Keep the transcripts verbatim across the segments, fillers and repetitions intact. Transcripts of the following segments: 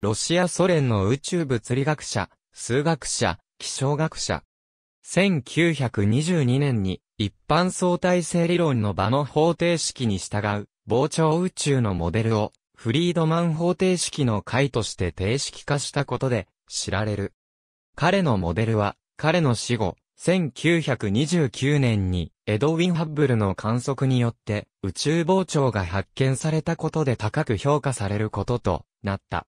ロシアソ連の宇宙物理学者、数学者、気象学者。せんきゅうひゃくにじゅうにねんに一般相対性理論の場の方程式に従う膨張宇宙のモデルをフリードマン方程式の解として定式化したことで知られる。彼のモデルは彼の死後せんきゅうひゃくにじゅうきゅうねんにエドウィン・ハッブルの観測によって宇宙膨張が発見されたことで高く評価されることとなった。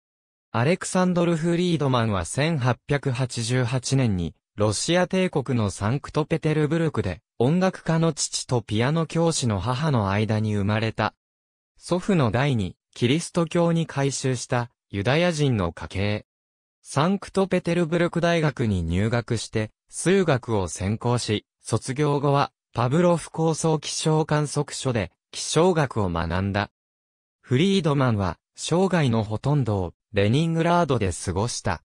アレクサンドル・フリードマンはせんはっぴゃくはちじゅうはちねんにロシア帝国のサンクトペテルブルクで音楽家の父とピアノ教師の母の間に生まれた。祖父の代にキリスト教に改宗したユダヤ人の家系。サンクトペテルブルク大学に入学して数学を専攻し、卒業後はパブロフ高層気象観測所で気象学を学んだ。フリードマンは生涯のほとんどをレニングラードで過ごした。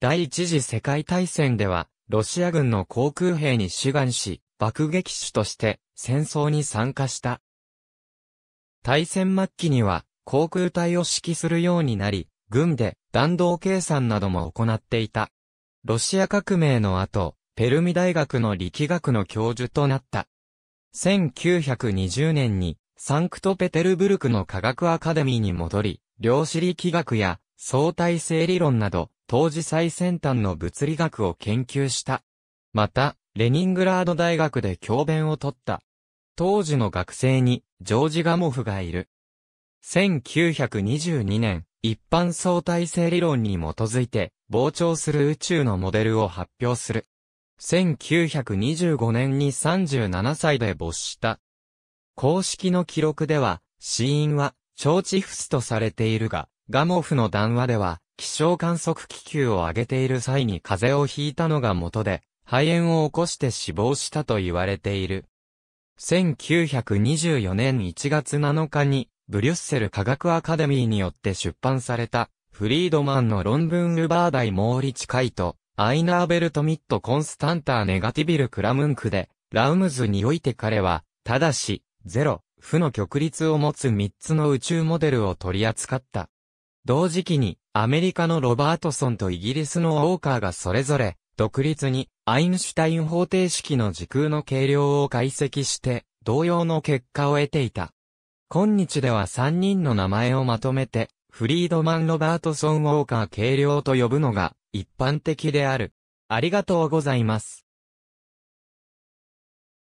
第一次世界大戦ではロシア軍の航空兵に志願し、爆撃手として戦争に参加した。大戦末期には航空隊を指揮するようになり、軍で弾道計算なども行っていた。ロシア革命の後、ペルミ大学の力学の教授となった。せんきゅうひゃくにじゅうねんにサンクトペテルブルクの科学アカデミーに戻り、量子力学や相対性理論など、当時最先端の物理学を研究した。また、レニングラード大学で教鞭を取った。当時の学生に、ジョージ・ガモフがいる。せんきゅうひゃくにじゅうにねん、一般相対性理論に基づいて、膨張する宇宙のモデルを発表する。せんきゅうひゃくにじゅうごねんにさんじゅうななさいで没した。公式の記録では、死因は、腸チフスとされているが、ガモフの談話では、気象観測気球を上げている際に風邪をひいたのが元で、肺炎を起こして死亡したと言われている。せんきゅうひゃくにじゅうよねんいちがつなのかに、ブリュッセル科学アカデミーによって出版された、フリードマンの論文ウバーダイ・モーリチ解と、アイナーベルト・ミット・コンスタンター・ネガティビル・クラムンクで、ラウムズにおいて彼は、ただし、ゼロ、負の極律を持つみっつの宇宙モデルを取り扱った。同時期に、アメリカのロバートソンとイギリスのウォーカーがそれぞれ、独立に、アインシュタイン方程式の時空の計量を解析して、同様の結果を得ていた。今日ではさんにんの名前をまとめて、フリードマン・ロバートソン・ウォーカー計量と呼ぶのが、一般的である。ありがとうございます。